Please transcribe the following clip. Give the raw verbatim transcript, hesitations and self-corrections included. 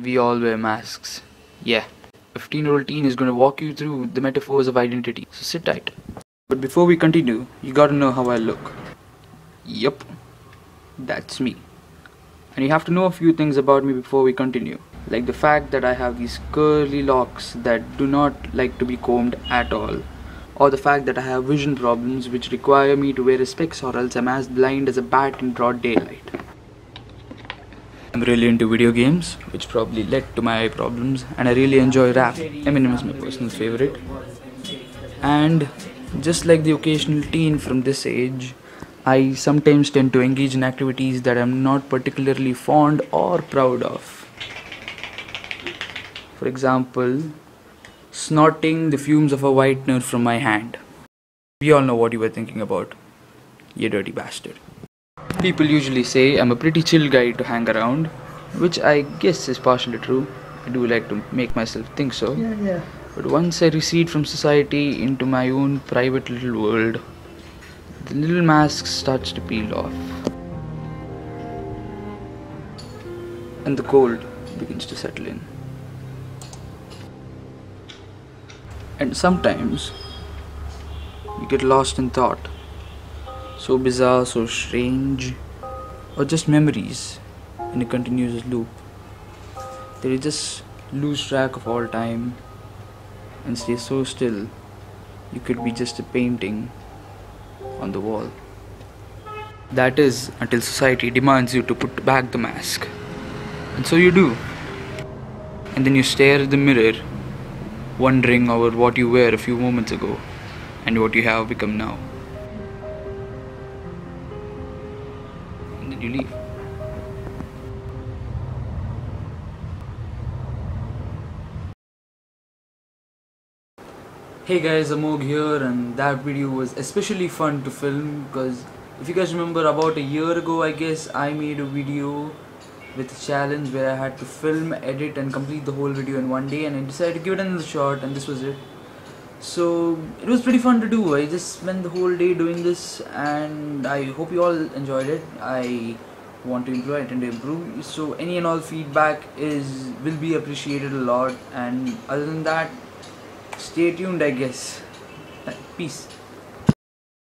we all wear masks. Yeah. A fifteen year old teen is going to walk you through the metaphors of identity, so sit tight. But before we continue, you gotta know how I look. Yup, that's me. And you have to know a few things about me before we continue, like the fact that I have these curly locks that do not like to be combed at all, or the fact that I have vision problems which require me to wear specs or else I'm as blind as a bat in broad daylight. I'm really into video games, which probably led to my eye problems, and I really enjoy rap. Eminem is my personal favorite. And just like the occasional teen from this age, I sometimes tend to engage in activities that I'm not particularly fond or proud of. For example, snorting the fumes of a whitener from my hand. We all know what you were thinking about, you dirty bastard. People usually say I'm a pretty chill guy to hang around, which I guess is partially true. I do like to make myself think so. Yeah, yeah. But once I recede from society into my own private little world, the little mask starts to peel off. And the cold begins to settle in. And sometimes, you get lost in thought. So bizarre, so strange, or just memories in a continuous loop. That you just lose track of all time and stay so still, you could be just a painting on the wall. That is until society demands you to put back the mask. And so you do. And then you stare at the mirror, wondering over what you were a few moments ago and what you have become now. You leave. Hey guys, Amog here, and that video was especially fun to film because if you guys remember, about a year ago I guess I made a video with a challenge where I had to film, edit and complete the whole video in one day, and I decided to give it another shot, and this was it. So it was pretty fun to do. I just spent the whole day doing this and I hope you all enjoyed it. I want to improve, I tend to improve. So any and all feedback is will be appreciated a lot, and other than that, stay tuned I guess. Peace.